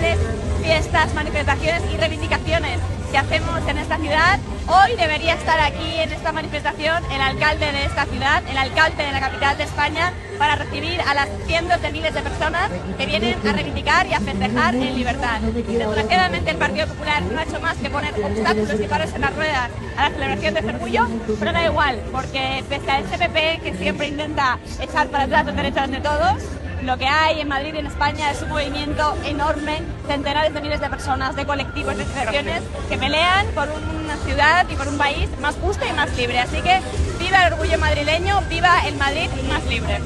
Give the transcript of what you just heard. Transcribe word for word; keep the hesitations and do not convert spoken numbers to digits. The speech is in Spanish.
festivales, fiestas, manifestaciones y reivindicaciones que hacemos en esta ciudad. Hoy debería estar aquí en esta manifestación el alcalde de esta ciudad, el alcalde de la capital de España, para recibir a las cientos de miles de personas que vienen a reivindicar y a festejar en libertad. Desgraciadamente el Partido Popular no ha hecho más que poner obstáculos y paros en las ruedas a la celebración de este orgullo, pero da igual, porque pese al P P, que siempre intenta echar para atrás los derechos de todos, lo que hay en Madrid y en España es un movimiento enorme, centenares de miles de personas, de colectivos, de asociaciones que pelean por una ciudad y por un país más justo y más libre. Así que viva el orgullo madrileño, viva el Madrid más libre.